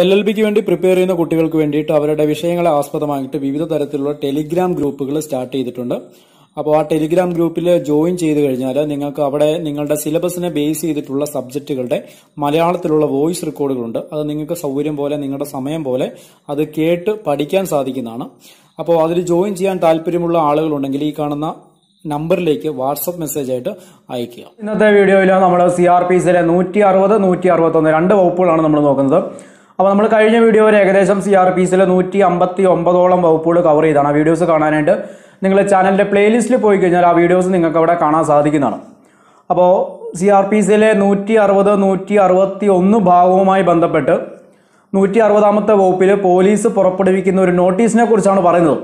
LLB की വേണ്ടി prepare ചെയ്യുന്ന കുട്ടികൾക്ക് വേണ്ടിയിട്ട് അവരുടെ വിഷയങ്ങളെ ആസ്പദമാക്കിയിട്ട് വിവിധ തരത്തിലുള്ള ടെലിഗ്രാം ഗ്രൂപ്പുകൾ സ്റ്റാർട്ട് ചെയ്തിട്ടുണ്ട് അപ്പോൾ ആ ടെലിഗ്രാം ഗ്രൂപ്പിൽ ജോയിൻ ചെയ്തു കഴിഞ്ഞാൽ നിങ്ങൾക്ക് അവിടെ നിങ്ങളുടെ സിലബസിനെ ബേസ് ചെയ്തിട്ടുള്ള സബ്ജക്റ്റുകളുടെ മലയാളത്തിലുള്ള വോയിസ് റെക്കോർഡുകളുണ്ട് അത് നിങ്ങൾക്ക് സൗകര്യം പോലെ നിങ്ങളുടെ സമയം പോലെ അത് കേട്ട് പഠിക്കാൻ സാധിക്കുന്നതാണ് അപ്പോൾ അതിൽ ജോയിൻ ചെയ്യാൻ താൽപര്യമുള്ള ആളുകൾ ഉണ്ടെങ്കിൽ ഈ കാണുന്ന നമ്പറിലേക്ക് വാട്സ്ആപ്പ് മെസ്സേജ് ആയിട്ട് അയക്കുക ഇന്നത്തെ വീഡിയോയിൽ നമ്മൾ സിആർപിസിയിലെ 160 161 രണ്ട് വകുപ്പുകളാണ് നമ്മൾ നോക്കുന്നത് അപ്പോൾ നമ്മൾ കഴിഞ്ഞ വീഡിയോയിൽ ഏകദേശം സിആർപിസിയിലെ 159 ഓളം വകുപ്പുകൾ കവർ ചെയ്താണ് ആ വീഡിയോസ് കാണാനായിട്ട് നിങ്ങൾ ചാനലിന്റെ പ്ലേലിസ്റ്റിൽ പോയി കഴിഞ്ഞാൽ ആ വീഡിയോസ് നിങ്ങൾക്ക് അവിടെ കാണാൻ സാധിക്കുന്നതാണ് അപ്പോൾ സിആർപിസിയിലെ 160 161 ഭാഗവുമായി ബന്ധപ്പെട്ട് 160-ാമത്തെ വകുപ്പിൽ പോലീസ് പുറപ്പെടുവിക്കുന്ന ഒരു നോട്ടീസിനെ കുറിച്ചാണ് പറയുന്നത്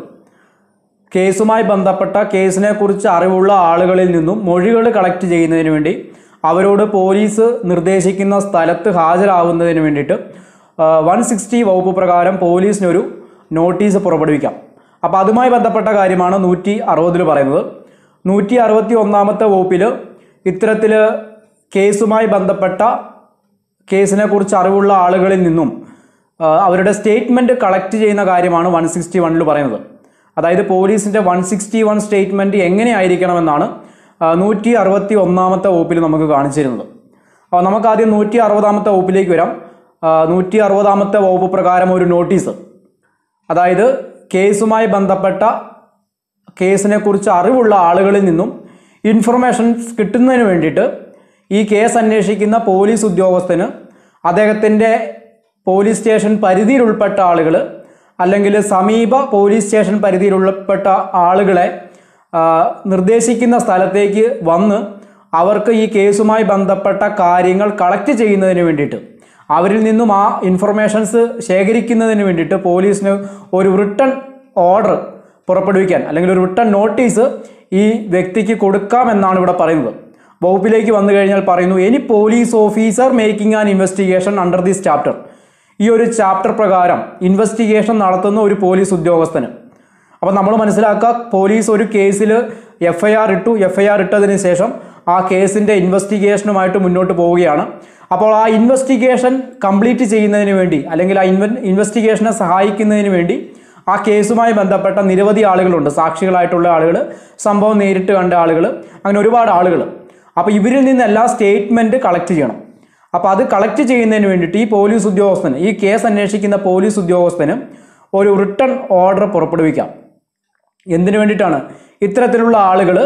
കേസുമായി ബന്ധപ്പെട്ട കേസിനെ കുറിച്ച് അറിവുള്ള ആളുകളിൽ നിന്നും മൊഴികൾ കളക്ട് ചെയ്യുന്നതിന് വേണ്ടി അവരോട് പോലീസ് നിർദ്ദേശിക്കുന്ന സ്ഥലത്ത് ഹാജരാകുന്നതിന് വേണ്ടിയിട്ട് 160 വകുപ്പ് പ്രകാരം പോലീസിനൊരു നോട്ടീസ് പുറപ്പെടുവിക്കാം അപ്പോൾ അതുമായി ബന്ധപ്പെട്ട കാര്യമാണ് 160 പറയുന്നത് 161-ാമത്തെ വകുപ്പിൽ ഇത്തരത്തിൽ കേസുമായി ബന്ധപ്പെട്ട കേസിനെ കുറിച്ച് അറിവുള്ള ആളുകളിൽ നിന്നും അവരുടെ സ്റ്റേറ്റ്മെൻറ്റ് കളക്ട് ചെയ്യുന്ന കാര്യമാണ് 161-ൽ പറയുന്നത് അതായത് പോലീസിൻ്റെ 161 സ്റ്റേറ്റ്മെൻറ്റ് എങ്ങനെയായിരിക്കണമെന്നാണ് 161-ാമത്തെ വകുപ്പിൽ നമുക്ക് കാണിച്ചിരുന്നത് അപ്പോൾ നമുക്കാദ്യം 160-ാമത്തെ വകുപ്പിലേക്ക് വരാം 160-ാമത്തെ വകുപ്പ് പ്രകാരം ഒരു നോട്ടീസ് അതായത് കേസുമായി ബന്ധപ്പെട്ട കേസിനെക്കുറിച്ച് അറിവുള്ള ആളുകളിൽ നിന്നും ഇൻഫർമേഷൻസ് കിട്ടുന്നതിന് വേണ്ടിയിട്ട് ഈ കേസ് അന്വേഷിക്കുന്ന പോലീസ് ഉദ്യോഗസ്ഥന് അദ്ദേഹത്തിൻ്റെ പോലീസ് സ്റ്റേഷൻ പരിധിയിൽ ഉൾപ്പെട്ട ആളുകൾ അല്ലെങ്കിൽ സമീപ പോലീസ് സ്റ്റേഷൻ പരിധിയിൽ ഉൾപ്പെട്ട ആളുകളെ നിർദ്ദേശിക്കുന്ന സ്ഥലത്തേക്ക് വന്ന് അവർക്ക് ഈ കേസുമായി ബന്ധപ്പെട്ട കാര്യങ്ങൾ കളക്ട് ചെയ്യുന്നതിന് വേണ്ടിയിട്ട് അവരിൽ നിന്നും ആ ഇൻഫർമേഷൻസ് ശേഖരിക്കുന്നതിന് വേണ്ടിയിട്ട് പോലീസിന് ഒരു റിട്ടൺ ഓർഡർ പുറപ്പെടുവിക്കാൻ അല്ലെങ്കിൽ ഒരു റിട്ടൺ നോട്ടീസ് ഈ വ്യക്തിക്ക് കൊടുക്കാമെന്നാണ് ഇവിടെ പറയുന്നത് വകുപ്പിലേക്ക് വന്നു കഴിഞ്ഞാൽ പറയുന്നു any police officer making an investigation under this chapter ഈ ഒരു ചാപ്റ്റർ പ്രകാരം ഇൻവെസ്റ്റിഗേഷൻ നടത്തുന്ന ഒരു പോലീസ് ഉദ്യോഗസ്ഥന് അപ്പോൾ നമ്മൾ മനസ്സിലാക്കുക പോലീസ് ഒരു കേസിൽ FIR ഇട്ടു FIR ഇട്ടതിന് ശേഷം ആ കേസിൻ്റെ ഇൻവെസ്റ്റിഗേഷനുമായിട്ട് മുന്നോട്ട് പോവുകയാണ് അപ്പോൾ ആ ഇൻവെസ്റ്റിഗേഷൻ കംപ്ലീറ്റ് ചെയ്യുന്നതിന് വേണ്ടി അല്ലെങ്കിൽ ആ ഇൻവെസ്റ്റിഗേഷനെ സഹായിക്കുന്നതിന് വേണ്ടി ആ കേസുമായി ബന്ധപ്പെട്ട നിരവധി ആളുകളുണ്ട് സാക്ഷികളായിട്ടുള്ള ആളുകൾ സംഭവം നേരിട്ട് കണ്ട ആളുകൾ അങ്ങനെ ഒരുപാട് ആളുകൾ അപ്പോൾ ഇവരിൽ നിന്നെല്ലാം സ്റ്റേറ്റ്മെൻറ്റ് കളക്ട് ചെയ്യണം അപ്പോൾ അത് കളക്ട് ചെയ്യുന്നതിന് വേണ്ടിയിട്ട് ഈ പോലീസ് ഉദ്യോഗസ്ഥന് ഈ കേസ് അന്വേഷിക്കുന്ന പോലീസ് ഉദ്യോഗസ്ഥന് ഒരു റിട്ടൺ ഓർഡർ പുറപ്പെടുവിക്കാം എന്തിനു വേണ്ടിയിട്ടാണ് ഇത്തരത്തിലുള്ള ആളുകൾ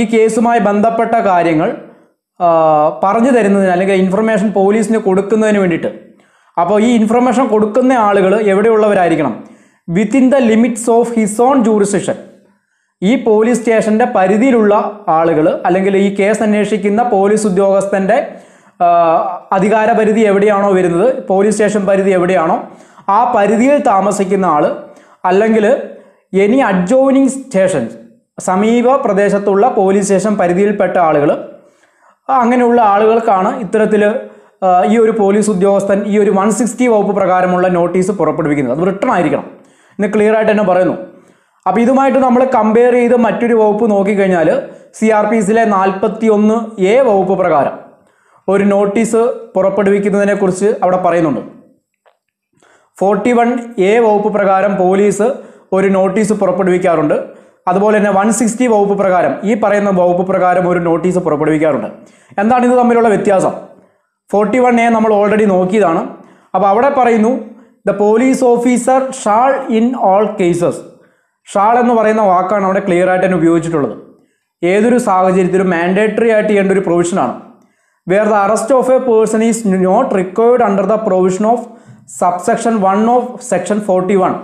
ഈ കേസുമായി ബന്ധപ്പെട്ട കാര്യങ്ങൾ പറഞ്ഞു തരുന്നതിന് അല്ലെങ്കിൽ ഇൻഫർമേഷൻ പോലീസിന് കൊടുക്കുന്നതിന് വേണ്ടിയിട്ട് അപ്പോൾ ഈ ഇൻഫർമേഷൻ കൊടുക്കുന്ന ആളുകൾ എവിടെയുള്ളവരായിരിക്കണം within the limits of his own jurisdiction ഈ പോലീസ് സ്റ്റേഷൻ്റെ പരിധിയിലുള്ള ആളുകൾ അല്ലെങ്കിൽ ഈ കേസ് അന്വേഷിക്കുന്ന പോലീസ് ഉദ്യോഗസ്ഥൻ്റെ അധികാര പരിധി എവിടെയാണോ വരുന്നത് പോലീസ് സ്റ്റേഷൻ പരിധി എവിടെയാണോ ആ പരിധിയിൽ താമസിക്കുന്ന ആൾ അല്ലെങ്കിൽ എനി അഡ്ജോയിനിങ് സ്റ്റേഷൻ സമീപ പ്രദേശത്തുള്ള പോലീസ് സ്റ്റേഷൻ പരിധിയിൽപ്പെട്ട ആളുകൾ അങ്ങനെയുള്ള ആളുകൾക്കാണ് ഇത്തരത്തിൽ ഈ ഒരു പോലീസ് ഉദ്യോഗസ്ഥൻ ഈ ഒരു 160 വകുപ്പ് പ്രകാരമുള്ള നോട്ടീസ് പുറപ്പെടുവിക്കുന്നത് അത് റിട്ടൺ ആയിരിക്കണം എന്ന് ക്ലിയർ ആയിട്ട് തന്നെ പറയുന്നു അപ്പോൾ ഇതുമായിട്ട് നമ്മൾ കമ്പയർ ചെയ്ത് മറ്റൊരു വകുപ്പ് നോക്കിക്കഴിഞ്ഞാൽ സിആർപിസിയിലെ 41A വകുപ്പ് പ്രകാരം ഒരു നോട്ടീസ് പുറപ്പെടുവിക്കുന്നതിനെക്കുറിച്ച് അവിടെ പറയുന്നുണ്ട് 41A വകുപ്പ് പ്രകാരം പോലീസ് ഒരു നോട്ടീസ് പുറപ്പെടുവിക്കാറുണ്ട് അതുപോലെ തന്നെ 160 വകുപ്പ് പ്രകാരം ഈ പറയുന്ന വകുപ്പ് പ്രകാരം ഒരു നോട്ടീസ് പുറപ്പെടുവിക്കാറുണ്ട് എന്താണ് ഇത് തമ്മിലുള്ള വ്യത്യാസം 41A നമ്മൾ ഓൾറെഡി നോക്കിയതാണ് അപ്പോൾ അവിടെ പറയുന്നു the police officer shall in all cases shall എന്ന് പറയുന്ന വാക്കാണ് അവിടെ ക്ലിയർ ആയിട്ട് തന്നെ ഉപയോഗിച്ചിട്ടുള്ളത് ഏതൊരു സാഹചര്യത്തിലും മാൻഡേറ്ററി ആയിട്ട് ചെയ്യേണ്ട ഒരു പ്രൊവിഷനാണ് where the arrest of a person is not required under the provision of subsection 1 of section 41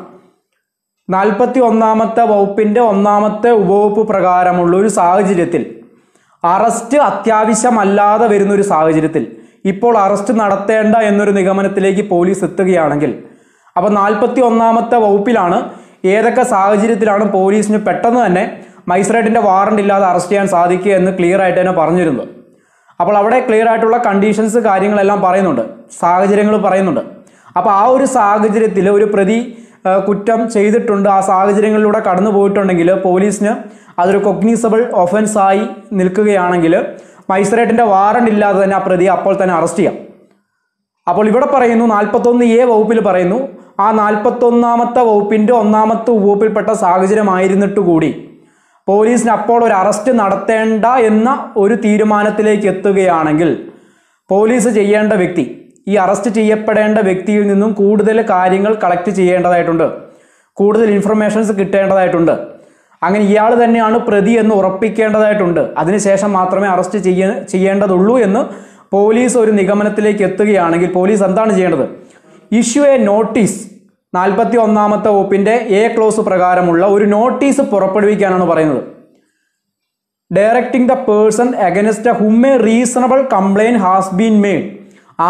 41-ാമത്തെ വകുപ്പിൻ്റെ 1-ാമത്തെ ഉപവകുപ്പ് പ്രകാരമുള്ള ഒരു സാഹചര്യത്തിൽ അറസ്റ്റ് അത്യാവശ്യമല്ലാതെ വരുന്നൊരു സാഹചര്യത്തിൽ ഇപ്പോൾ അറസ്റ്റ് നടത്തേണ്ട എന്നൊരു നിഗമനത്തിലേക്ക് പോലീസ് എത്തുകയാണെങ്കിൽ അപ്പോൾ 41-ാമത്തെ വകുപ്പിലാണ് ഏതൊക്കെ സാഹചര്യത്തിലാണ് പോലീസിന് പെട്ടെന്ന് തന്നെ മജിസ്ട്രേറ്റിൻ്റെ വാറണ്ട് ഇല്ലാതെ അറസ്റ്റ് ചെയ്യാൻ സാധിക്കുക എന്ന് ക്ലിയർ ആയിട്ട് തന്നെ പറഞ്ഞിരുന്നു അപ്പോൾ അവിടെ ക്ലിയർ ആയിട്ടുള്ള കണ്ടീഷൻസ് കാര്യങ്ങളെല്ലാം പറയുന്നുണ്ട് സാഹചര്യങ്ങൾ പറയുന്നുണ്ട് അപ്പോൾ ആ ഒരു സാഹചര്യത്തിൽ ഒരു പ്രതി കുറ്റം ചെയ്തിട്ടുണ്ട് ആ സാഹചര്യങ്ങളിലൂടെ കടന്നു പോയിട്ടുണ്ടെങ്കിൽ പോലീസിന് അതൊരു കൊഗ്നീസബിൾ ഒഫൻസായി നിൽക്കുകയാണെങ്കിൽ മജിസ്ട്രേറ്റിൻ്റെ വാറണ്ട് ഇല്ലാതെ തന്നെ ആ പ്രതി അപ്പോൾ തന്നെ അറസ്റ്റ് ചെയ്യാം അപ്പോൾ ഇവിടെ പറയുന്നു 41A വകുപ്പിൽ പറയുന്നു ആ 41ാമത്തെ വകുപ്പിന്റെ ഒന്നാമത്തെ ഉപവകുപ്പിൽപ്പെട്ട സാഹചര്യമായിരുന്നിട്ട് കൂടി പോലീസിന് അപ്പോൾ ഒരു അറസ്റ്റ് നടത്തേണ്ട എന്ന ഒരു തീരുമാനത്തിലേക്ക് എത്തുകയാണെങ്കിൽ പോലീസ് ചെയ്യേണ്ട വ്യക്തി ഈ അറസ്റ്റ് ചെയ്യപ്പെടേണ്ട വ്യക്തിയിൽ നിന്നും കൂടുതൽ കാര്യങ്ങൾ കളക്ട് ചെയ്യേണ്ടതായിട്ടുണ്ട് കൂടുതൽ ഇൻഫർമേഷൻസ് കിട്ടേണ്ടതായിട്ടുണ്ട് അങ്ങനെ ഇയാൾ തന്നെയാണ് പ്രതി എന്ന് ഉറപ്പിക്കേണ്ടതായിട്ടുണ്ട് അതിനുശേഷം മാത്രമേ അറസ്റ്റ് ചെയ്യേണ്ടതുള്ളൂ എന്ന് പോലീസ് ഒരു നിഗമനത്തിലേക്ക് എത്തുകയാണെങ്കിൽ പോലീസ് എന്താണ് ചെയ്യേണ്ടത് ഇഷ്യൂ എ നോട്ടീസ് 41ാമത്തെ വകുപ്പിന്റെ എ ക്ലോസ് പ്രകാരമുള്ള ഒരു നോട്ടീസ് പുറപ്പെടുവിക്കാനാണ് പറയുന്നത് directing the person against whom a reasonable complaint has been made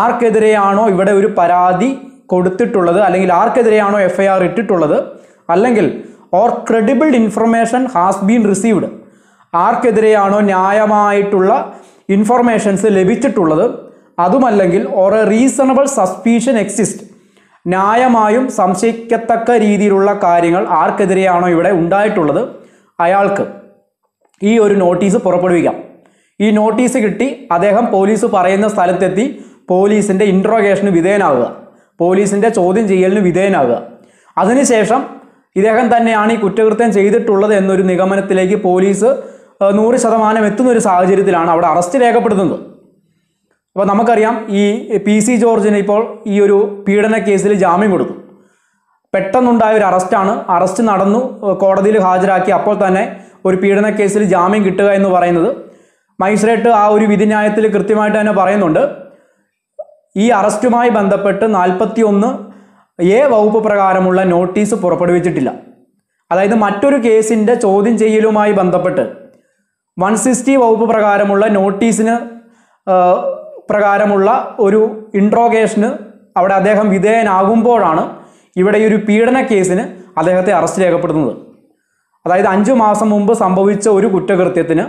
ആർക്കെതിരെയാണോ ഇവിടെ ഒരു പരാതി കൊടുത്തിട്ടുള്ളത് അല്ലെങ്കിൽ ആർക്കെതിരെയാണോ എഫ്ഐആർ ഇട്ടിട്ടുള്ളത് അല്ലെങ്കിൽ or credible information has been received ആർക്കെതിരെയാണോ ന്യായമായിട്ടുള്ള ഇൻഫർമേഷൻസ് ലഭിച്ചിട്ടുള്ളത് അതുമല്ലെങ്കിൽ or a reasonable suspicion exist ന്യായമായും സംശയിക്കത്തക്ക രീതിയിലുള്ള കാര്യങ്ങൾ ആർക്കെതിരെയാണോ ഇവിടെ ഉണ്ടായിട്ടുള്ളത് അയാൾക്ക് ഈ ഒരു നോട്ടീസ് പുറപ്പെടുവിക്കാം ഈ നോട്ടീസ് കിട്ടി അദ്ദേഹം പോലീസ് പറയുന്ന സ്ഥലത്തെത്തി പോലീസിൻ്റെ ഇൻട്രോഗേഷന് വിധേയനാവുക പോലീസിൻ്റെ ചോദ്യം ചെയ്യലിന് വിധേയനാവുക അതിനുശേഷം ഇദ്ദേഹം തന്നെയാണ് ഈ കുറ്റകൃത്യം ചെയ്തിട്ടുള്ളത് എന്നൊരു നിഗമനത്തിലേക്ക് പോലീസ് 100% എത്തുന്ന ഒരു സാഹചര്യത്തിലാണ് അവിടെ അറസ്റ്റ് രേഖപ്പെടുത്തുന്നത് അപ്പോൾ നമുക്കറിയാം ഈ PC ജോർജിന് ഇപ്പോൾ ഈ ഒരു പീഡന കേസിൽ ജാമ്യം കൊടുത്തു പെട്ടെന്നുണ്ടായ ഒരു അറസ്റ്റാണ് അറസ്റ്റ് നടന്നു കോടതിയിൽ ഹാജരാക്കി അപ്പോൾ തന്നെ ഒരു പീഡന കേസിൽ ജാമ്യം കിട്ടുക എന്ന് പറയുന്നത് മജിസ്ട്രേറ്റ് ആ ഒരു വിധിന്യായത്തിൽ കൃത്യമായിട്ട് തന്നെ പറയുന്നുണ്ട് ഈ അറസ്റ്റുമായി ബന്ധപ്പെട്ട് 41A വകുപ്പ് പ്രകാരമുള്ള നോട്ടീസ് പുറപ്പെടുവിച്ചിട്ടില്ല അതായത് മറ്റൊരു കേസിൻ്റെ ചോദ്യം ചെയ്യലുമായി ബന്ധപ്പെട്ട് 160 വകുപ്പ് പ്രകാരമുള്ള നോട്ടീസിന് പ്രകാരമുള്ള ഒരു ഇൻട്രോഗേഷന് അവിടെ അദ്ദേഹം വിധേയനാകുമ്പോഴാണ് ഇവിടെ ഈ ഒരു പീഡന കേസിന് അദ്ദേഹത്തെ അറസ്റ്റ് രേഖപ്പെടുത്തുന്നത് അതായത് 5 മാസം മുമ്പ് സംഭവിച്ച ഒരു കുറ്റകൃത്യത്തിന്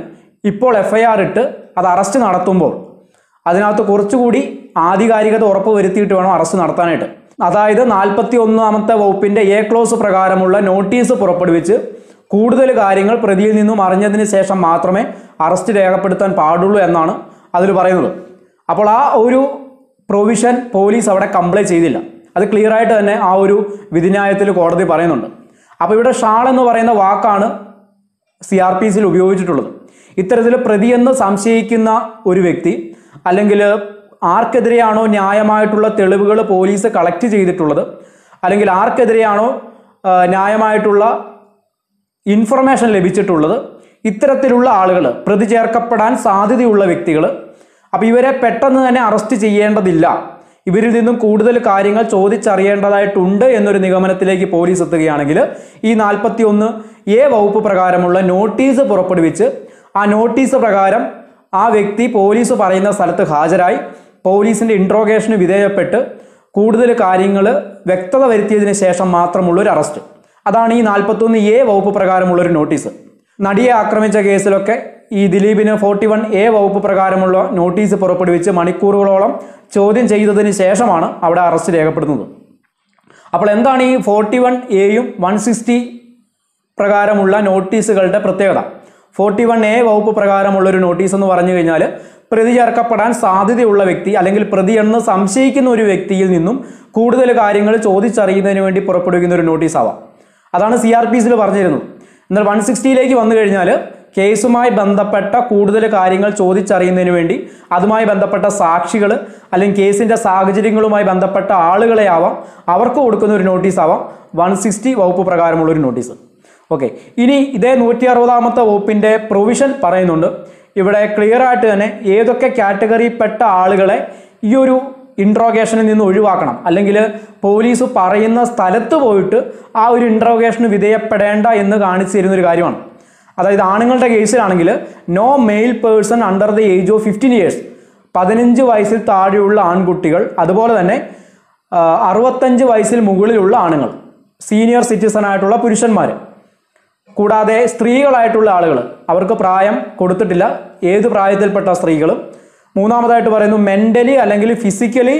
ഇപ്പോൾ FIR ഇട്ട് അത് അറസ്റ്റ് നടത്തുമ്പോൾ അതിനകത്ത് കുറച്ചുകൂടി ആധികാരികത ഉറപ്പ് വരുത്തിയിട്ട് വേണം അറസ്റ്റ് നടത്താനായിട്ട് അതായത് 41ാമത്തെ വകുപ്പിൻ്റെ എ ക്ലോസ് പ്രകാരമുള്ള നോട്ടീസ് പുറപ്പെടുവിച്ച് കൂടുതൽ കാര്യങ്ങൾ പ്രതിയിൽ നിന്നും അറിഞ്ഞതിന് ശേഷം മാത്രമേ അറസ്റ്റ് രേഖപ്പെടുത്താൻ പാടുള്ളൂ എന്നാണ് അതിൽ പറയുന്നത് അപ്പോൾ ആ ഒരു പ്രൊവിഷൻ പോലീസ് അവിടെ കംപ്ലൈ ചെയ്തില്ല അത് ക്ലിയർ ആയിട്ട് തന്നെ ആ ഒരു വിധിന്യായത്തിൽ കോടതി പറയുന്നുണ്ട് അപ്പോൾ ഇവിടെ ഷാൾ എന്ന് പറയുന്ന വാക്കാണ് CrPCയിൽ ഉപയോഗിച്ചിട്ടുള്ളത് ഇത്തരത്തിൽ പ്രതിയെന്ന് സംശയിക്കുന്ന ഒരു വ്യക്തി അല്ലെങ്കിൽ ആർക്കെതിരെയാണോ ന്യായമായിട്ടുള്ള തെളിവുകൾ പോലീസ് കളക്ട് ചെയ്തിട്ടുള്ളത് അല്ലെങ്കിൽ ആർക്കെതിരെയാണോ ന്യായമായിട്ടുള്ള ഇൻഫർമേഷൻ ലഭിച്ചിട്ടുള്ളത് ഇത്തരത്തിലുള്ള ആളുകൾ പ്രതി ചേർക്കപ്പെടാൻ സാധ്യതയുള്ള വ്യക്തികൾ അപ്പോൾ ഇവരെ പെട്ടെന്ന് തന്നെ അറസ്റ്റ് ചെയ്യേണ്ടതില്ല ഇവരിൽ നിന്നും കൂടുതൽ കാര്യങ്ങൾ ചോദിച്ചറിയേണ്ടതായിട്ടുണ്ട് എന്നൊരു നിഗമനത്തിലേക്ക് പോലീസ് എത്തുകയാണെങ്കിൽ ഈ 41A വകുപ്പ് പ്രകാരമുള്ള നോട്ടീസ് പുറപ്പെടുവിച്ച് ആ നോട്ടീസ് പ്രകാരം ആ വ്യക്തി പോലീസ് പറയുന്ന സ്ഥലത്ത് ഹാജരായി പോലീസിൻ്റെ ഇൻട്രോഗേഷന് വിധേയപ്പെട്ട് കൂടുതൽ കാര്യങ്ങൾ വ്യക്തത വരുത്തിയതിന് ശേഷം മാത്രമുള്ളൊരു അറസ്റ്റ് അതാണ് ഈ 41A വകുപ്പ് പ്രകാരമുള്ളൊരു നോട്ടീസ് നടിയെ ആക്രമിച്ച കേസിലൊക്കെ ഈ ദിലീപിന് 41A വകുപ്പ് പ്രകാരമുള്ള നോട്ടീസ് പുറപ്പെടുവിച്ച് മണിക്കൂറുകളോളം ചോദ്യം ചെയ്തതിന് ശേഷമാണ് അവിടെ അറസ്റ്റ് രേഖപ്പെടുത്തുന്നത് അപ്പോൾ എന്താണ് ഈ 41Aയും 160 പ്രകാരമുള്ള നോട്ടീസുകളുടെ പ്രത്യേകത 41A വകുപ്പ് പ്രകാരമുള്ളൊരു നോട്ടീസ് എന്ന് പറഞ്ഞു കഴിഞ്ഞാൽ പ്രതി ചേർക്കപ്പെടാൻ സാധ്യതയുള്ള വ്യക്തി അല്ലെങ്കിൽ പ്രതിയെന്ന് സംശയിക്കുന്ന ഒരു വ്യക്തിയിൽ നിന്നും കൂടുതൽ കാര്യങ്ങൾ ചോദിച്ചറിയുന്നതിന് വേണ്ടി പുറപ്പെടുവിക്കുന്ന ഒരു നോട്ടീസ് ആവാം അതാണ് CrPCയിൽ പറഞ്ഞിരുന്നത് എന്നാൽ 160യിലേക്ക് വന്നു കഴിഞ്ഞാൽ കേസുമായി ബന്ധപ്പെട്ട കൂടുതൽ കാര്യങ്ങൾ ചോദിച്ചറിയുന്നതിന് വേണ്ടി അതുമായി ബന്ധപ്പെട്ട സാക്ഷികൾ അല്ലെങ്കിൽ കേസിൻ്റെ സാഹചര്യങ്ങളുമായി ബന്ധപ്പെട്ട ആളുകളെ ആവാം അവർക്ക് കൊടുക്കുന്ന ഒരു നോട്ടീസ് ആവാം 160 വകുപ്പ് പ്രകാരമുള്ളൊരു നോട്ടീസ് ഓക്കെ ഇനി ഇതേ 160ാമത്തെ വകുപ്പിൻ്റെ പ്രൊവിഷൻ പറയുന്നുണ്ട് ഇവിടെ ക്ലിയർ ആയിട്ട് തന്നെ ഏതൊക്കെ കാറ്റഗറിയിൽപ്പെട്ട ആളുകളെ ഈ ഒരു ഇൻട്രോഗേഷനിൽ നിന്ന് ഒഴിവാക്കണം അല്ലെങ്കിൽ പോലീസ് പറയുന്ന സ്ഥലത്ത് പോയിട്ട് ആ ഒരു ഇൻട്രോഗേഷന് വിധേയപ്പെടേണ്ട എന്ന് കാണിച്ചു തരുന്നൊരു കാര്യമാണ് അതായത് ആണുങ്ങളുടെ കേസിലാണെങ്കിൽ no male person under the age of 15 years 15 വയസ്സിൽ താഴെയുള്ള ആൺകുട്ടികൾ അതുപോലെ തന്നെ 65 വയസ്സിൽ മുകളിലുള്ള ആണുങ്ങൾ സീനിയർ സിറ്റിസൺ ആയിട്ടുള്ള പുരുഷന്മാർ കൂടാതെ സ്ത്രീകളായിട്ടുള്ള ആളുകൾ അവർക്ക് പ്രായം കൊടുത്തിട്ടില്ല ഏത് പ്രായത്തിൽപ്പെട്ട സ്ത്രീകളും മൂന്നാമതായിട്ട് പറയുന്നു മെൻ്റലി അല്ലെങ്കിൽ ഫിസിക്കലി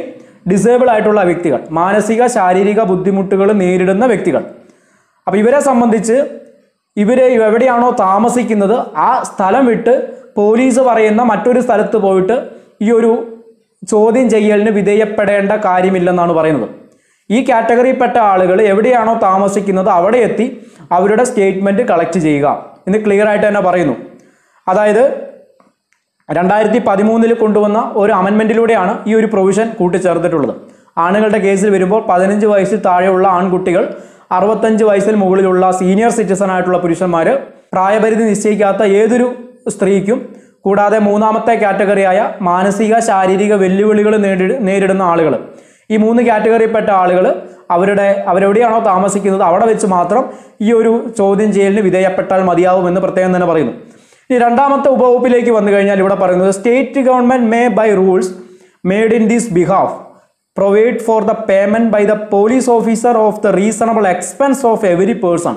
ഡിസേബിൾ ആയിട്ടുള്ള വ്യക്തികൾ മാനസിക ശാരീരിക ബുദ്ധിമുട്ടുകൾ നേരിടുന്ന വ്യക്തികൾ അപ്പോൾ ഇവരെ സംബന്ധിച്ച് ഇവർ എവിടെയാണോ താമസിക്കുന്നത് ആ സ്ഥലം വിട്ട് പോലീസ് പറയുന്ന മറ്റൊരു സ്ഥലത്ത് പോയിട്ട് ഈ ഒരു ചോദ്യം ചെയ്യലിന് വിധേയപ്പെടേണ്ട കാര്യമില്ലെന്നാണ് പറയുന്നത് ഈ കാറ്റഗറിയിൽപ്പെട്ട ആളുകൾ എവിടെയാണോ താമസിക്കുന്നത് അവിടെ എത്തി അവരുടെ സ്റ്റേറ്റ്മെന്റ് കളക്ട് ചെയ്യുക എന്ന് ക്ലിയർ ആയിട്ട് തന്നെ പറയുന്നു അതായത് 2013 ൽ കൊണ്ടുവന്ന ഒരു അമെൻഡ്മെന്റിലൂടെയാണ് ഈ ഒരു പ്രൊവിഷൻ കൂട്ടിച്ചേർത്തിട്ടുള്ളത് ആണുകളുടെ കേസിൽ വരുമ്പോൾ 15 വയസ്സിൽ താഴെയുള്ള ആൺകുട്ടികൾ 65 വയസ്സിൽ മുകളിലുള്ള സീനിയർ സിറ്റിസൺ ആയിട്ടുള്ള പുരുഷന്മാർ പ്രായപരിധി നിശ്ചയിക്കാത്ത ഏതൊരു സ്ത്രീക്കും കൂടാതെ മൂന്നാമത്തെ കാറ്റഗറിയായ മാനസിക ശാരീരിക വെല്ലുവിളികൾ നേരിടുന്ന ആളുകൾ ഈ മൂന്ന് കാറ്റഗറിയിൽപ്പെട്ട ആളുകൾ അവരെവിടെയാണോ താമസിക്കുന്നത് അവിടെ വെച്ച് മാത്രം ഈ ഒരു ചോദ്യം ചെയ്യലിന് വിധേയപ്പെട്ടാൽ മതിയാവുമെന്ന് പ്രത്യേകം തന്നെ പറയുന്നു ഇനി രണ്ടാമത്തെ ഉപവകുപ്പിലേക്ക് വന്നു കഴിഞ്ഞാൽ ഇവിടെ പറയുന്നത് state government may by rules made in this behalf provide for the payment by the police officer of the reasonable expense of every person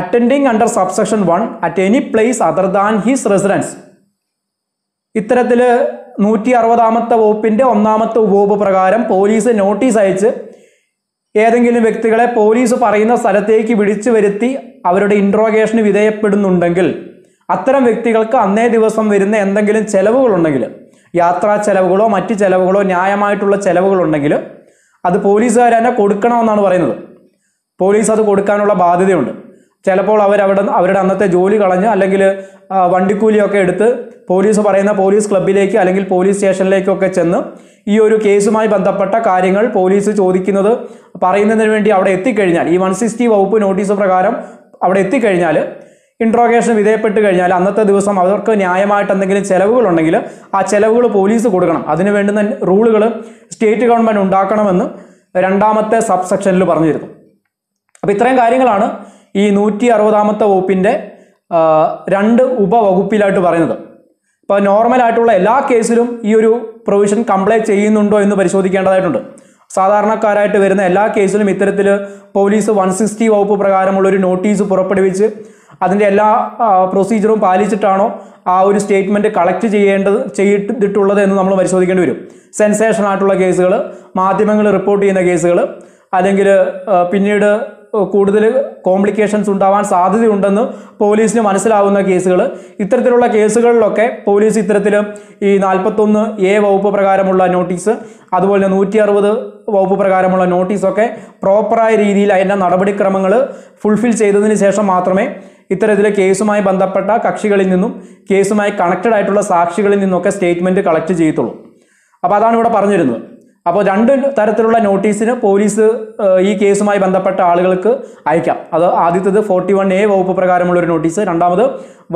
attending under subsection 1 at any place other than his residence ഇത്തരത്തിൽ 160-ാമത്തെ വകുപ്പിന്റെ 1-ാമത്തെ ഉപവകുപ്പ് പ്രകാരം police notice അയച്ച് ഏതെങ്കിലും വ്യക്തികളെ police പറയുന്ന സ്ഥലത്തേക്ക് വിളിച്ചു വരുത്തി അവരുടെ ഇൻട്രോഗേഷന് വിധേയപ്പെടുന്നുണ്ടെങ്കിൽ അത്തരം വ്യക്തികൾക്ക് അന്നേ ദിവസം വരുന്ന എന്തെങ്കിലും ചെലവുകളുണ്ടെങ്കിൽ യാത്രാ ചെലവുകളോ മറ്റ് ചെലവുകളോ ന്യായമായിട്ടുള്ള ചെലവുകളുണ്ടെങ്കിൽ അത് പോലീസുകാർ തന്നെ കൊടുക്കണമെന്നാണ് പറയുന്നത് പോലീസ് അത് കൊടുക്കാനുള്ള ബാധ്യതയുണ്ട് ചിലപ്പോൾ അവരുടെ അന്നത്തെ ജോലി കളഞ്ഞ് അല്ലെങ്കിൽ വണ്ടിക്കൂലിയൊക്കെ എടുത്ത് പോലീസ് പറയുന്ന പോലീസ് ക്ലബ്ബിലേക്ക് അല്ലെങ്കിൽ പോലീസ് സ്റ്റേഷനിലേക്കൊക്കെ ചെന്ന് ഈ ഒരു കേസുമായി ബന്ധപ്പെട്ട കാര്യങ്ങൾ പോലീസ് ചോദിക്കുന്നത് പറയുന്നതിന് വേണ്ടി അവിടെ എത്തിക്കഴിഞ്ഞാൽ ഈ 160 വകുപ്പ് നോട്ടീസ് പ്രകാരം അവിടെ എത്തിക്കഴിഞ്ഞാൽ ഇൻട്രോഗേഷൻ വിധേയപ്പെട്ട് കഴിഞ്ഞാൽ അന്നത്തെ ദിവസം അവർക്ക് ന്യായമായിട്ട് എന്തെങ്കിലും ചെലവുകളുണ്ടെങ്കിൽ ആ ചെലവുകൾ പോലീസ് കൊടുക്കണം അതിനു വേണ്ടുന്ന റൂളുകൾ സ്റ്റേറ്റ് ഗവൺമെൻറ് ഉണ്ടാക്കണമെന്ന് 2-ാമത്തെ സബ്സെക്ഷനിൽ പറഞ്ഞിരുന്നു അപ്പോൾ ഇത്രയും കാര്യങ്ങളാണ് ഈ 160-ാമത്തെ വകുപ്പിൻ്റെ 2 ഉപവകുപ്പിലായിട്ട് പറയുന്നത് അപ്പോൾ നോർമലായിട്ടുള്ള എല്ലാ കേസിലും ഈ ഒരു പ്രൊവിഷൻ കംപ്ലൈ ചെയ്യുന്നുണ്ടോ എന്ന് പരിശോധിക്കേണ്ടതായിട്ടുണ്ട് സാധാരണക്കാരായിട്ട് വരുന്ന എല്ലാ കേസിലും ഇത്തരത്തിൽ പോലീസ് 160 വകുപ്പ് പ്രകാരമുള്ളൊരു നോട്ടീസ് പുറപ്പെടുവിച്ച് അതിൻ്റെ എല്ലാ പ്രൊസീജിയറും പാലിച്ചിട്ടാണോ ആ ഒരു സ്റ്റേറ്റ്മെൻറ്റ് കളക്ട് ചെയ്തിട്ടുള്ളത് എന്ന് നമ്മൾ പരിശോധിക്കേണ്ടി വരും സെൻസേഷനായിട്ടുള്ള കേസുകൾ മാധ്യമങ്ങൾ റിപ്പോർട്ട് ചെയ്യുന്ന കേസുകൾ അല്ലെങ്കിൽ പിന്നീട് കൂടുതൽ കോംപ്ലിക്കേഷൻസ് ഉണ്ടാവാൻ സാധ്യതയുണ്ടെന്ന് പോലീസിന് മനസ്സിലാവുന്ന കേസുകൾ ഇത്തരത്തിലുള്ള കേസുകളിലൊക്കെ പോലീസ് ഇത്തരത്തിൽ ഈ 41A വകുപ്പ് പ്രകാരമുള്ള നോട്ടീസ് അതുപോലെ 160 വകുപ്പ് പ്രകാരമുള്ള നോട്ടീസൊക്കെ പ്രോപ്പറായ രീതിയിൽ അതിൻ്റെ നടപടിക്രമങ്ങൾ ഫുൾഫിൽ ചെയ്തതിന് ശേഷം മാത്രമേ ഇത്തരത്തിലെ കേസുമായി ബന്ധപ്പെട്ട കക്ഷികളിൽ നിന്നും കേസുമായി കണക്റ്റഡ് ആയിട്ടുള്ള സാക്ഷികളിൽ നിന്നൊക്കെ സ്റ്റേറ്റ്മെൻറ്റ് കളക്ട് ചെയ്യത്തുള്ളൂ അപ്പോൾ അതാണ് ഇവിടെ പറഞ്ഞിരുന്നത് അപ്പോൾ 2 തരത്തിലുള്ള നോട്ടീസിന് പോലീസ് ഈ കേസുമായി ബന്ധപ്പെട്ട ആളുകൾക്ക് അയക്കാം അത് ആദ്യത്തേത് 41A വകുപ്പ് പ്രകാരമുള്ളൊരു നോട്ടീസ് രണ്ടാമത്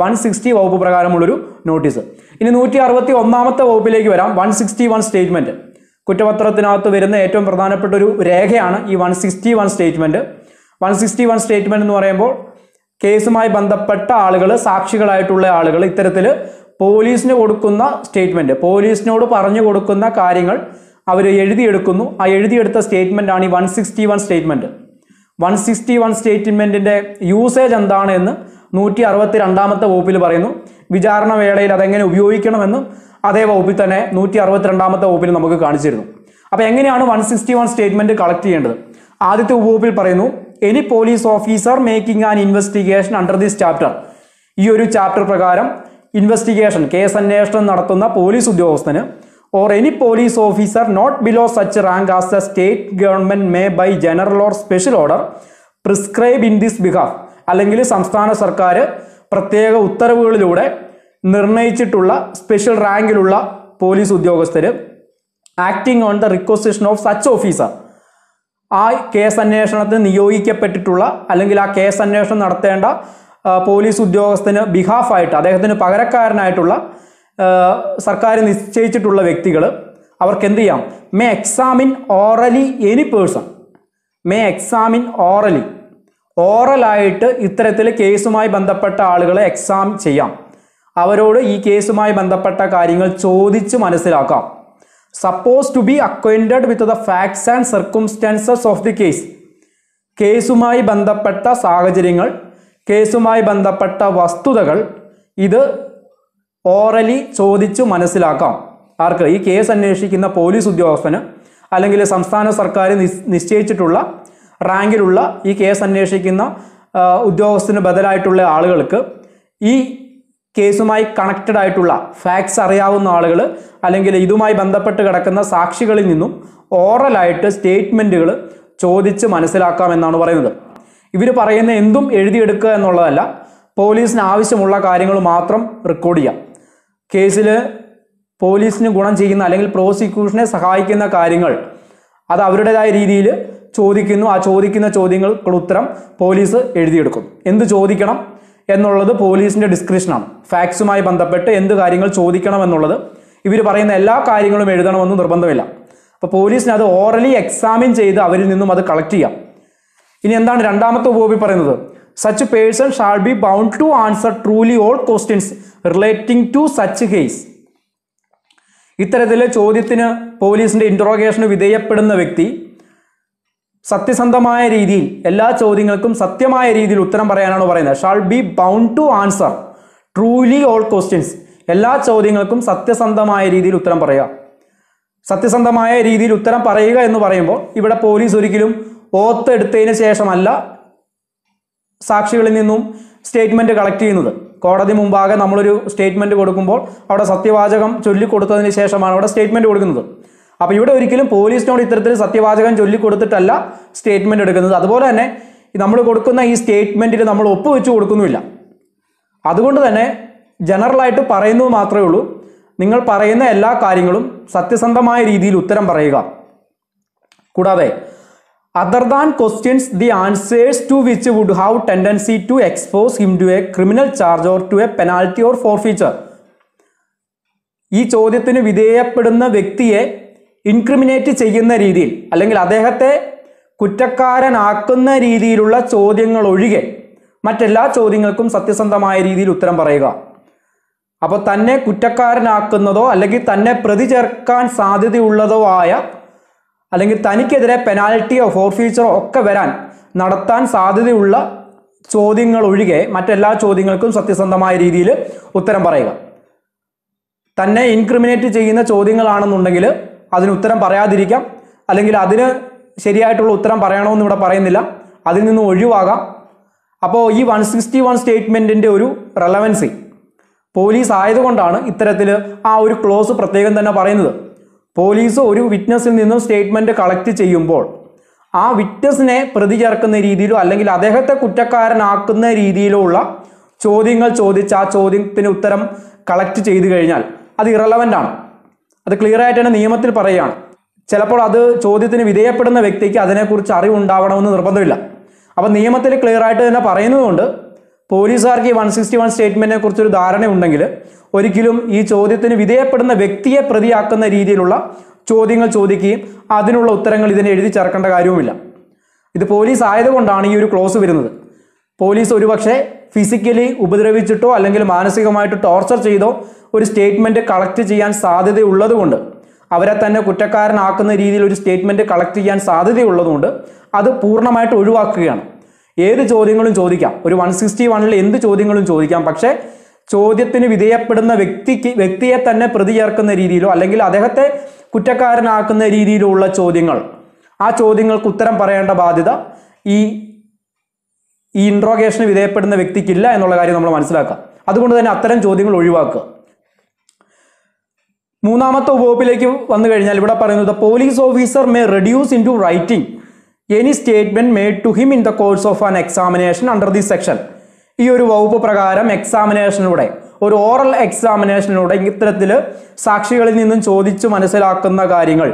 160 വകുപ്പ് പ്രകാരമുള്ളൊരു നോട്ടീസ് ഇനി 161-ാമത്തെ വകുപ്പിലേക്ക് വരാം 161 സ്റ്റേറ്റ്മെൻറ്റ് കുറ്റപത്രത്തിനകത്ത് വരുന്ന ഏറ്റവും പ്രധാനപ്പെട്ട ഒരു രേഖയാണ് ഈ 161 സ്റ്റേറ്റ്മെൻറ്റ് 161 സ്റ്റേറ്റ്മെൻറ്റ് എന്ന് പറയുമ്പോൾ കേസുമായി ബന്ധപ്പെട്ട ആളുകൾ സാക്ഷികളായിട്ടുള്ള ആളുകൾ ഇത്തരത്തിൽ പോലീസിന് കൊടുക്കുന്ന സ്റ്റേറ്റ്മെൻറ്റ് പോലീസിനോട് പറഞ്ഞു കൊടുക്കുന്ന കാര്യങ്ങൾ അവർ എഴുതിയെടുക്കുന്നു ആ എഴുതിയെടുത്ത സ്റ്റേറ്റ്മെൻറ്റാണ് ഈ 161 സ്റ്റേറ്റ്മെൻറ്റ് 161 സ്റ്റേറ്റ്മെൻറ്റിൻ്റെ യൂസേജ് എന്താണെന്ന് 162-ാമത്തെ വകുപ്പിൽ പറയുന്നു വിചാരണ വേളയിൽ അതെങ്ങനെ ഉപയോഗിക്കണമെന്ന് അതേ വകുപ്പിൽ തന്നെ 162-ാമത്തെ വകുപ്പിൽ നമുക്ക് കാണിച്ചിരുന്നു അപ്പോൾ എങ്ങനെയാണ് 161 സ്റ്റേറ്റ്മെൻറ്റ് കളക്ട് ചെയ്യേണ്ടത് ആദ്യത്തെ വകുപ്പിൽ പറയുന്നു any police officer making an investigation under this chapter ഈ ഒരു ചാപ്റ്റർ പ്രകാരം ഇൻവെസ്റ്റിഗേഷൻ കേസ് അന്വേഷണം നടത്തുന്ന പോലീസ് ഉദ്യോഗസ്ഥന് or any police officer not below such rank as the state government may by general or special order prescribe in this behalf അല്ലെങ്കിൽ സംസ്ഥാന സർക്കാർ പ്രത്യേക ഉത്തരവുകളിലൂടെ നിർണയിച്ചിട്ടുള്ള സ്പെഷ്യൽ റാങ്കിലുള്ള പോലീസ് ഉദ്യോഗസ്ഥർ acting on the requisition of such officer ആ case അന്വേഷണത്തിന് നിയോഗിക്കപ്പെട്ടിട്ടുള്ള അല്ലെങ്കിൽ ആ കേസ് അന്വേഷണം നടത്തേണ്ട പോലീസ് ഉദ്യോഗസ്ഥന് ബിഹാഫായിട്ട് അദ്ദേഹത്തിന് പകരക്കാരനായിട്ടുള്ള സർക്കാർ നിശ്ചയിച്ചിട്ടുള്ള വ്യക്തികൾ അവർക്ക് എന്ത് ചെയ്യാം മേ എക്സാമിൻ ഓറലി ഓറലായിട്ട് ഇത്തരത്തിൽ കേസുമായി ബന്ധപ്പെട്ട ആളുകളെ എക്സാം ചെയ്യാം അവരോട് ഈ കേസുമായി ബന്ധപ്പെട്ട കാര്യങ്ങൾ ചോദിച്ച് മനസ്സിലാക്കാം suppose to be acquainted with the facts and circumstances of the case കേസുമായി ബന്ധപ്പെട്ട സാഹചര്യങ്ങൾ കേസുമായി ബന്ധപ്പെട്ട വസ്തുതകൾ ഇത് ഓറലി ചോദിച്ചു മനസ്സിലാക്കാം ആർക്ക് ഈ കേസ് അന്വേഷിക്കുന്ന പോലീസ് ഉദ്യോഗസ്ഥന് അല്ലെങ്കിൽ സംസ്ഥാന സർക്കാർ നിശ്ചയിച്ചിട്ടുള്ള റാങ്കിലുള്ള ഈ കേസ് അന്വേഷിക്കുന്ന ഉദ്യോഗസ്ഥന് ബദലായിട്ടുള്ള ആളുകൾക്ക് ഈ കേസുമായി കണക്റ്റഡ് ആയിട്ടുള്ള ഫാക്ട്സ് അറിയാവുന്ന ആളുകൾ അല്ലെങ്കിൽ ഇതുമായി ബന്ധപ്പെട്ട് കിടക്കുന്ന സാക്ഷികളിൽ നിന്നും ഓറൽ ആയിട്ട് സ്റ്റേറ്റ്മെന്റുകൾ ചോദിച്ച് മനസ്സിലാക്കാം എന്നാണ് പറയുന്നത്. ഇവർ പറയുന്ന എന്തും എഴുതിയെടുക്കുക എന്നുള്ളതല്ല, പോലീസിന് ആവശ്യമുള്ള കാര്യങ്ങൾ മാത്രം റെക്കോർഡ് ചെയ്യാം. കേസിൽ പോലീസിന് ഗുണം ചെയ്യുന്ന അല്ലെങ്കിൽ പ്രോസിക്യൂഷനെ സഹായിക്കുന്ന കാര്യങ്ങൾ അത് അവരുടേതായ രീതിയിൽ ചോദിക്കുന്നു. ആ ചോദിക്കുന്ന ചോദ്യങ്ങൾക്കുള്ള ഉത്തരം പോലീസ് എഴുതിയെടുക്കും. എന്ത് ചോദിക്കണം എന്നുള്ളത് പോലീസിൻ്റെ ഡിസ്ക്രിപ്ഷനാണ്. ഫാക്ട്സുമായി ബന്ധപ്പെട്ട് എന്ത് കാര്യങ്ങൾ ചോദിക്കണമെന്നുള്ളത് ഇവർ പറയുന്ന എല്ലാ കാര്യങ്ങളും എഴുതണമെന്ന് നിർബന്ധമില്ല. അപ്പോൾ പോലീസിന് അത് ഓറലി എക്സാമിൻ ചെയ്ത് അവരിൽ നിന്നും അത് കളക്ട് ചെയ്യാം. ഇനി എന്താണ് രണ്ടാമത്തെ ഉപയോഗി പറയുന്നത്? Such person shall be bound to answer truly all questions relating to such case. ഇത്തരത്തിൽ ചോദ്യത്തിന് പോലീസിൻ്റെ ഇൻട്രോഗേഷന് വിധേയപ്പെടുന്ന വ്യക്തി സത്യസന്ധമായ രീതിയിൽ എല്ലാ ചോദ്യങ്ങൾക്കും സത്യമായ രീതിയിൽ ഉത്തരം പറയാനാണ് പറയുന്നത്. Shall be bound to answer truly all questions. എല്ലാ ചോദ്യങ്ങൾക്കും സത്യസന്ധമായ രീതിയിൽ ഉത്തരം പറയുക. സത്യസന്ധമായ രീതിയിൽ ഉത്തരം പറയുക എന്ന് പറയുമ്പോൾ ഇവിടെ പോലീസ് ഒരിക്കലും ഓത്ത് എടുത്തതിന് ശേഷമല്ല സാക്ഷികളിൽ നിന്നും സ്റ്റേറ്റ്മെൻറ്റ് കളക്ട് ചെയ്യുന്നത്. കോടതി മുമ്പാകെ നമ്മളൊരു സ്റ്റേറ്റ്മെൻറ്റ് കൊടുക്കുമ്പോൾ അവിടെ സത്യവാചകം ചൊല്ലിക്കൊടുത്തതിന് ശേഷമാണ് അവിടെ സ്റ്റേറ്റ്മെൻറ്റ് കൊടുക്കുന്നത്. അപ്പോൾ ഇവിടെ ഒരിക്കലും പോലീസിനോട് ഇത്തരത്തിൽ സത്യവാചകം ചൊല്ലിക്കൊടുത്തിട്ടല്ല സ്റ്റേറ്റ്മെൻറ്റ് എടുക്കുന്നത്. അതുപോലെ തന്നെ നമ്മൾ കൊടുക്കുന്ന ഈ സ്റ്റേറ്റ്മെൻറ്റിൽ നമ്മൾ ഒപ്പുവെച്ച് കൊടുക്കുന്നുമില്ല. അതുകൊണ്ട് തന്നെ ജനറലായിട്ട് പറയുന്നത് മാത്രമേ ഉള്ളൂ. നിങ്ങൾ പറയുന്ന എല്ലാ കാര്യങ്ങളും സത്യസന്ധമായ രീതിയിൽ ഉത്തരം പറയുക. കൂടാതെ other than questions the answers to which would have tendency to expose him to a criminal charge or to a penalty or forfeiture. ഈ ചോദ്യത്തിന് വിധേയപ്പെടുന്ന വ്യക്തിയെ ഇൻക്രിമിനേറ്റ് ചെയ്യുന്ന രീതിയിൽ അല്ലെങ്കിൽ അദ്ദേഹത്തെ കുറ്റക്കാരനാക്കുന്ന രീതിയിലുള്ള ചോദ്യങ്ങൾ ഒഴികെ മറ്റെല്ലാ ചോദ്യങ്ങൾക്കും സത്യസന്ധമായ രീതിയിൽ ഉത്തരം പറയുക. അപ്പോൾ തന്നെ കുറ്റക്കാരനാക്കുന്നതോ അല്ലെങ്കിൽ തന്നെ പ്രതി ചേർക്കാൻ സാധ്യതയുള്ളതോ ആയ അല്ലെങ്കിൽ തനിക്കെതിരെ പെനാൽറ്റിയോ ഫോർഫീച്ചറോ ഒക്കെ വരാൻ നടത്താൻ സാധ്യതയുള്ള ചോദ്യങ്ങൾ ഒഴികെ മറ്റെല്ലാ ചോദ്യങ്ങൾക്കും സത്യസന്ധമായ രീതിയിൽ ഉത്തരം പറയുക. തന്നെ ഇൻക്രിമിനേറ്റ് ചെയ്യുന്ന ചോദ്യങ്ങളാണെന്നുണ്ടെങ്കിൽ അതിന് ഉത്തരം പറയാതിരിക്കാം, അല്ലെങ്കിൽ അതിന് ശരിയായിട്ടുള്ള ഉത്തരം പറയണമെന്ന് ഇവിടെ പറയുന്നില്ല, അതിൽ നിന്ന് ഒഴിവാകാം. അപ്പോൾ ഈ 161 സ്റ്റേറ്റ്മെൻറ്റിൻ്റെ ഒരു റെലവൻസി പോലീസ് ആയതുകൊണ്ടാണ് ഇത്തരത്തിൽ ആ ഒരു ക്ലോസ് പ്രത്യേകം തന്നെ പറയുന്നത്. പോലീസ് ഒരു വിറ്റ്നസിൽ നിന്നും സ്റ്റേറ്റ്മെൻറ്റ് കളക്ട് ചെയ്യുമ്പോൾ ആ വിറ്റ്നസിനെ പ്രതി ചേർക്കുന്ന രീതിയിലോ അല്ലെങ്കിൽ അദ്ദേഹത്തെ കുറ്റക്കാരനാക്കുന്ന രീതിയിലോ ഉള്ള ചോദ്യങ്ങൾ ചോദിച്ച് ആ ചോദ്യത്തിന് ഉത്തരം കളക്ട് ചെയ്തു കഴിഞ്ഞാൽ അത് ഇറലവൻ്റ് ആണ്. അത് ക്ലിയർ ആയിട്ട് തന്നെ നിയമത്തിൽ പറയുകയാണ്. ചിലപ്പോൾ അത് ചോദ്യത്തിന് വിധേയപ്പെടുന്ന വ്യക്തിക്ക് അതിനെക്കുറിച്ച് അറിവുണ്ടാവണമെന്ന് നിർബന്ധമില്ല. അപ്പോൾ നിയമത്തിൽ ക്ലിയർ ആയിട്ട് തന്നെ പറയുന്നതുകൊണ്ട് പോലീസുകാർക്ക് ഈ 161 സ്റ്റേറ്റ്മെൻറ്റിനെ കുറിച്ചൊരു ധാരണയുണ്ടെങ്കിൽ ഒരിക്കലും ഈ ചോദ്യത്തിന് വിധേയപ്പെടുന്ന വ്യക്തിയെ പ്രതിയാക്കുന്ന രീതിയിലുള്ള ചോദ്യങ്ങൾ ചോദിക്കുകയും അതിനുള്ള ഉത്തരങ്ങൾ ഇതിനെ എഴുതി ചേർക്കേണ്ട കാര്യവുമില്ല. ഇത് പോലീസ് ആയതുകൊണ്ടാണ് ഈ ഒരു ക്ലോസ് വരുന്നത്. പോലീസ് ഒരുപക്ഷെ ഫിസിക്കലി ഉപദ്രവിച്ചിട്ടോ അല്ലെങ്കിൽ മാനസികമായിട്ട് ടോർച്ചർ ചെയ്തോ ഒരു സ്റ്റേറ്റ്മെൻറ്റ് കളക്ട് ചെയ്യാൻ സാധ്യതയുള്ളതുകൊണ്ട്, അവരെ തന്നെ കുറ്റക്കാരനാക്കുന്ന രീതിയിൽ ഒരു സ്റ്റേറ്റ്മെൻറ്റ് കളക്ട് ചെയ്യാൻ സാധ്യതയുള്ളതുകൊണ്ട് അത് പൂർണ്ണമായിട്ട് ഒഴിവാക്കുകയാണ്. ഏത് ചോദ്യങ്ങളും ചോദിക്കാം, ഒരു 161-ൽ എന്ത് ചോദ്യങ്ങളും ചോദിക്കാം. പക്ഷേ ചോദ്യത്തിന് വിധേയപ്പെടുന്ന വ്യക്തിയെ തന്നെ പ്രതി ചേർക്കുന്ന രീതിയിലോ അല്ലെങ്കിൽ അദ്ദേഹത്തെ കുറ്റക്കാരനാക്കുന്ന രീതിയിലോ ഉള്ള ചോദ്യങ്ങൾ, ആ ചോദ്യങ്ങൾക്ക് ഉത്തരം പറയേണ്ട ബാധ്യത ഈ ഇൻട്രോഗേഷന് വിധേയപ്പെടുന്ന വ്യക്തിക്കില്ല എന്നുള്ള കാര്യം നമ്മൾ മനസ്സിലാക്കുക. അതുകൊണ്ട് തന്നെ അത്തരം ചോദ്യങ്ങൾ ഒഴിവാക്കുക. മൂന്നാമത്തെ ഉപവകുപ്പിലേക്ക് വന്നു കഴിഞ്ഞാൽ ഇവിടെ പറയുന്നത് police officer may reduce in to writing any statement made to him in the course of an examination under the section. ഈ ഒരു വകുപ്പ് പ്രകാരം എക്സാമിനേഷനിലൂടെ, ഒരു ഓറൽ എക്സാമിനേഷനിലൂടെ ഇത്തരത്തിൽ സാക്ഷികളിൽ നിന്നും ചോദിച്ച് മനസ്സിലാക്കുന്ന കാര്യങ്ങൾ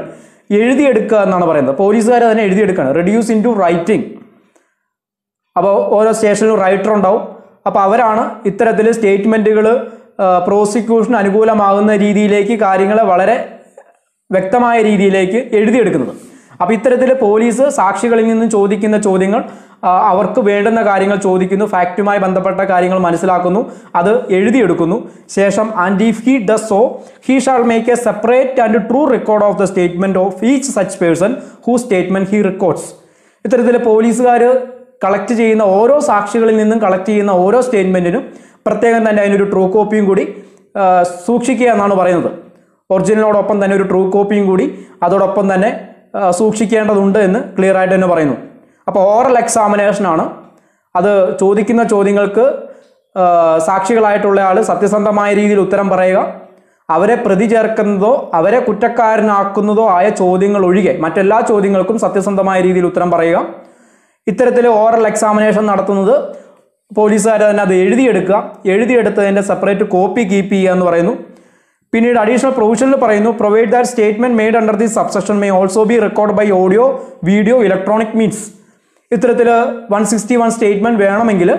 എഴുതിയെടുക്കുക എന്നാണ് പറയുന്നത്. പോലീസുകാർ അതിനെ എഴുതിയെടുക്കുകയാണ്, റെഡ്യൂസ് ഇൻ ടു റൈറ്റിംഗ്. അപ്പോൾ ഓരോ സ്റ്റേഷനിലും റൈറ്റർ ഉണ്ടാവും. അപ്പോൾ അവരാണ് ഇത്തരത്തിൽ സ്റ്റേറ്റ്മെൻറ്റുകൾ പ്രോസിക്യൂഷന് അനുകൂലമാകുന്ന രീതിയിലേക്ക് കാര്യങ്ങളെ വളരെ വ്യക്തമായ രീതിയിലേക്ക് എഴുതിയെടുക്കുന്നത്. അപ്പോൾ ഇത്തരത്തിൽ പോലീസ് സാക്ഷികളിൽ നിന്നും ചോദിക്കുന്ന ചോദ്യങ്ങൾ, അവർക്ക് വേണ്ടുന്ന കാര്യങ്ങൾ ചോദിക്കുന്നു, ഫാക്റ്റുമായി ബന്ധപ്പെട്ട കാര്യങ്ങൾ മനസ്സിലാക്കുന്നു, അത് എഴുതിയെടുക്കുന്നു. ശേഷം and if he does so he shall make a separate and true record of the statement of each such person who statement he records. ഇത്തരത്തിൽ പോലീസുകാർ കളക്ട് ചെയ്യുന്ന ഓരോ സാക്ഷികളിൽ നിന്നും കളക്ട് ചെയ്യുന്ന ഓരോ സ്റ്റേറ്റ്മെൻറ്റിനും പ്രത്യേകം തന്നെ അതിനൊരു ട്രൂ കോപ്പിയും കൂടി സൂക്ഷിക്കുക എന്നാണ് പറയുന്നത്. ഒറിജിനലിനോടൊപ്പം തന്നെ ഒരു ട്രൂ കോപ്പിയും കൂടി അതോടൊപ്പം തന്നെ സൂക്ഷിക്കേണ്ടതുണ്ട് എന്ന് ക്ലിയർ ആയിട്ട് തന്നെ പറയുന്നു. അപ്പോൾ ഓറൽ എക്സാമിനേഷനാണ്, അത് ചോദിക്കുന്ന ചോദ്യങ്ങൾക്ക് സാക്ഷികളായിട്ടുള്ള ആൾ സത്യസന്ധമായ രീതിയിൽ ഉത്തരം പറയുക അവരെ പ്രതി ചേർക്കുന്നതോ അവരെ കുറ്റക്കാരനാക്കുന്നതോ ആയ ചോദ്യങ്ങൾ ഒഴികെ മറ്റെല്ലാ ചോദ്യങ്ങൾക്കും സത്യസന്ധമായ രീതിയിൽ ഉത്തരം പറയുക ഇത്തരത്തിൽ ഓറൽ എക്സാമിനേഷൻ നടത്തുന്നത് പോലീസുകാർ തന്നെ അത് എഴുതിയെടുക്കുക എഴുതിയെടുത്തതിന്റെ സെപ്പറേറ്റ് കോപ്പി കീപ്പ് ചെയ്യുക എന്ന് പറയുന്നു പിന്നീട് അഡീഷണൽ പ്രൊവിഷനിൽ പറയുന്നു provide that statement made under this subsection may also be record by audio video electronic means ഇത്തരത്തിൽ 161 സ്റ്റേറ്റ്മെന്റ് വേണമെങ്കിൽ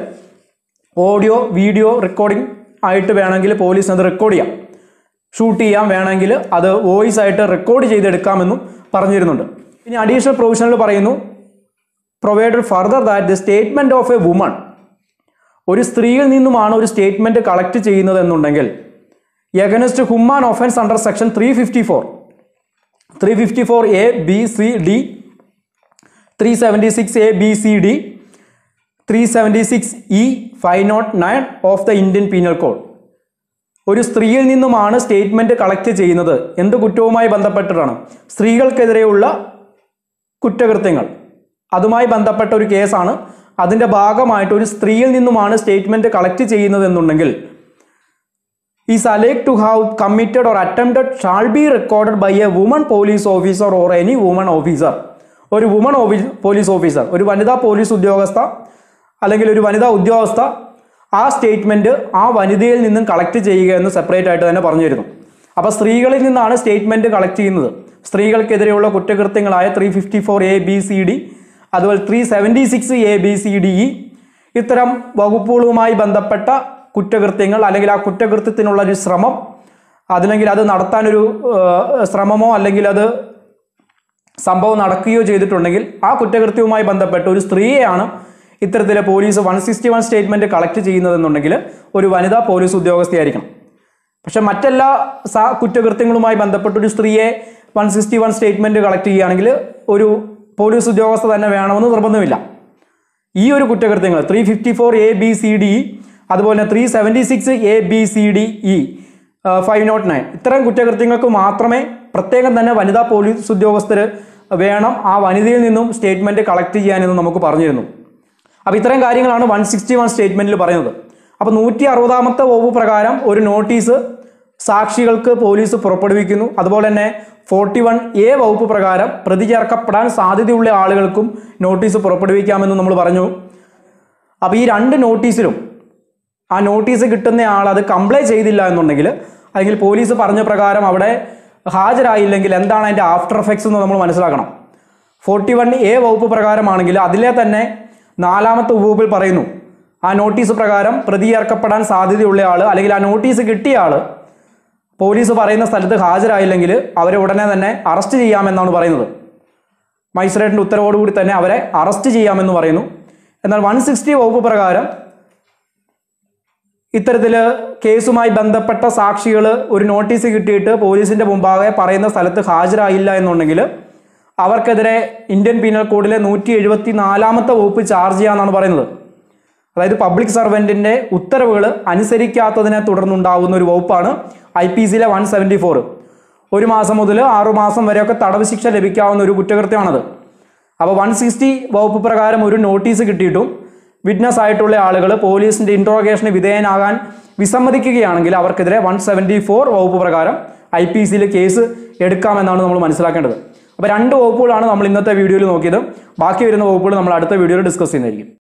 ഓഡിയോ വീഡിയോ റെക്കോർഡിംഗ് ആയിട്ട് വേണമെങ്കിൽ പോലീസ് അത് റെക്കോർഡ് ചെയ്യാം ഷൂട്ട് ചെയ്യാൻ വേണമെങ്കിൽ അത് വോയിസ് ആയിട്ട് റെക്കോർഡ് ചെയ്തെടുക്കാമെന്നും പറഞ്ഞിരുന്നുണ്ട് ഇനി അഡീഷണൽ പ്രൊവിഷനിൽ പറയുന്നു provide further that the statement of a woman ഒരു സ്ത്രീയിൽ നിന്നുമാണ് ഒരു സ്റ്റേറ്റ്മെന്റ് കളക്ട് ചെയ്യുന്നത് എന്നുണ്ടെങ്കിൽ against whom an offense under section 354 354 a b c d 376 a b c d 376 e 509 of the Indian Penal Code ഒരു സ്ത്രീയിൽ നിന്നുമാണ് സ്റ്റേറ്റ്മെന്റ് കളക്ട് ചെയ്യുന്നത് എന്ത് കുറ്റവുമായി ബന്ധപ്പെട്ടിട്ടാണ് സ്ത്രീകൾക്കെതിരെയുള്ള കുറ്റകൃത്യങ്ങൾ അതുമായി ബന്ധപ്പെട്ട ഒരു കേസാണ് അതിന്റെ ഭാഗമായിട്ട് ഒരു സ്ത്രീയിൽ നിന്നുമാണ് സ്റ്റേറ്റ്മെന്റ് കളക്ട് ചെയ്യുന്നത് എന്നുണ്ടെങ്കിൽ is alleged to have committed or attempted shall be recorded by a woman police officer or any woman officer ഒരു woman police officer ഒരു വനിതാ പോലീസ് ഉദ്യോഗസ്ഥ അല്ലെങ്കിൽ ഒരു വനിതാ ഉദ്യോഗസ്ഥ ആ സ്റ്റേറ്റ്മെന്റ് ആ വനിതയിൽ നിന്നും കളക്ട് ചെയ്യുക എന്ന് സെപ്പറേറ്റ് ആയിട്ട് തന്നെ പറഞ്ഞിരുന്നു അപ്പോൾ സ്ത്രീകളിൽ നിന്നാണ് സ്റ്റേറ്റ്മെന്റ് കളക്ട് ചെയ്യുന്നത് സ്ത്രീകൾക്കെതിരെയുള്ള കുറ്റകൃത്യങ്ങളായ 354 a b c d അതുപോലെ 376 a b c d ഇത്തരം വകുപ്പുകളുമായി ബന്ധപ്പെട്ട കുറ്റകൃത്യങ്ങൾ അല്ലെങ്കിൽ ആ കുറ്റകൃത്യത്തിനുള്ള ഒരു ശ്രമം അല്ലെങ്കിൽ അത് നടത്താൻ ഒരു ശ്രമമോ അല്ലെങ്കിൽ അത് സംഭവം നടക്കുകയോ ചെയ്തിട്ടുണ്ടെങ്കിൽ ആ കുറ്റകൃത്യവുമായി ബന്ധപ്പെട്ട ഒരു സ്ത്രീയെയാണ് ഇത്തരത്തിലെ പോലീസ് 161 സ്റ്റേറ്റ്മെന്റ് കളക്ട് ചെയ്യുന്നതെന്നുണ്ടെങ്കിൽ ഒരു വനിതാ പോലീസ് ഉദ്യോഗസ്ഥയായിരിക്കണം പക്ഷെ മറ്റെല്ലാ കുറ്റകൃത്യങ്ങളുമായി ബന്ധപ്പെട്ട ഒരു സ്ത്രീയെ 161 സ്റ്റേറ്റ്മെന്റ് കളക്ട് ചെയ്യുകയാണെങ്കിൽ ഒരു പോലീസ് ഉദ്യോഗസ്ഥ തന്നെ വേണമെന്ന് നിർബന്ധമില്ല ഈ ഒരു കുറ്റകൃത്യങ്ങൾ 354 a b c d അതുപോലെ 376 a b c d e 509 ഇത്തരം കുറ്റകൃത്യങ്ങൾക്ക് മാത്രമേ പ്രത്യേകം തന്നെ വനിതാ പോലീസ് ഉദ്യോഗസ്ഥർ വേണം ആ വനിതയിൽ നിന്നും സ്റ്റേറ്റ്മെന്റ് കളക്ട് ചെയ്യാനെന്ന് നമുക്ക് പറഞ്ഞിരുന്നു അപ്പോൾ ഇത്തരം കാര്യങ്ങളാണ് 161 സ്റ്റേറ്റ്മെന്റിൽ പറയുന്നത് അപ്പോൾ 160-ാമത്തെ വകുപ്പ് പ്രകാരം ഒരു നോട്ടീസ് സാക്ഷികൾക്ക് പോലീസ് പുറപ്പെടുവിക്കുന്നു അതുപോലെ തന്നെ 41 a വകുപ്പ് പ്രകാരം പ്രതി ചേർക്കപ്പെടാൻ സാധ്യതയുള്ള ആളുകൾക്കും നോട്ടീസ് പുറപ്പെടുവിക്കാമെന്ന് നമ്മൾ പറഞ്ഞു അപ്പോൾ ഈ രണ്ട് നോട്ടീസിലും ആ നോട്ടീസ് കിട്ടുന്ന ആൾ അത് കംപ്ലൈ ചെയ്തില്ല എന്നുണ്ടെങ്കിൽ അല്ലെങ്കിൽ പോലീസ് പറഞ്ഞ പ്രകാരം അവിടെ ഹാജരായില്ലെങ്കിൽ എന്താണ് അതിൻ്റെ ആഫ്റ്റർ എഫക്ട്സ് എന്ന് നമ്മൾ മനസ്സിലാക്കണം 41 a വകുപ്പ് പ്രകാരമാണെങ്കിൽ അതിലെ തന്നെ 4-ാമത്തെ വകുപ്പിൽ പറയുന്നു ആ നോട്ടീസ് പ്രകാരം പ്രതി ചേർക്കപ്പെടാൻ സാധ്യതയുള്ള ആൾ അല്ലെങ്കിൽ ആ നോട്ടീസ് കിട്ടിയ ആൾ പോലീസ് പറയുന്ന സ്ഥലത്ത് ഹാജരായില്ലെങ്കിൽ അവരെ ഉടനെ തന്നെ അറസ്റ്റ് ചെയ്യാമെന്നാണ് പറയുന്നത് മജിസ്ട്രേറ്റിൻ്റെ ഉത്തരവോടുകൂടി തന്നെ അവരെ അറസ്റ്റ് ചെയ്യാമെന്ന് പറയുന്നു എന്നാൽ 160 വകുപ്പ് പ്രകാരം ഇത്തരത്തിൽ കേസുമായി ബന്ധപ്പെട്ട സാക്ഷികൾ ഒരു നോട്ടീസ് കിട്ടിയിട്ട് പോലീസിൻ്റെ മുമ്പാകെ പറയുന്ന സ്ഥലത്ത് ഹാജരായില്ല എന്നുണ്ടെങ്കിൽ അവർക്കെതിരെ ഇന്ത്യൻ പീനൽ കോഡിലെ 174-ാമത്തെ വകുപ്പ് ചാർജ് ചെയ്യാമെന്നാണ് പറയുന്നത് അതായത് പബ്ലിക് സർവൻറ്റിൻ്റെ ഉത്തരവുകൾ അനുസരിക്കാത്തതിനെ തുടർന്നുണ്ടാകുന്ന ഒരു വകുപ്പാണ് IPC-യിലെ 174 ഒരു മാസം മുതൽ 6 മാസം വരെയൊക്കെ തടവ് ശിക്ഷ ലഭിക്കാവുന്ന ഒരു കുറ്റകൃത്യമാണത് അപ്പോൾ 160 വകുപ്പ് പ്രകാരം ഒരു നോട്ടീസ് കിട്ടിയിട്ടും വിറ്റ്നസ് ആയിട്ടുള്ള ആളുകൾ പോലീസിൻ്റെ ഇൻട്രോഗേഷന് വിധേയനാകാൻ വിസമ്മതിക്കുകയാണെങ്കിൽ അവർക്കെതിരെ 174 വകുപ്പ് പ്രകാരം IPC-യിൽ കേസ് എടുക്കാമെന്നാണ് നമ്മൾ മനസ്സിലാക്കേണ്ടത് അപ്പോൾ രണ്ട് വകുപ്പുകളാണ് നമ്മൾ ഇന്നത്തെ വീഡിയോയിൽ നോക്കിയത് ബാക്കി വരുന്ന വകുപ്പുകൾ നമ്മൾ അടുത്ത വീഡിയോയിൽ ഡിസ്കസ് ചെയ്യുന്നതായിരിക്കും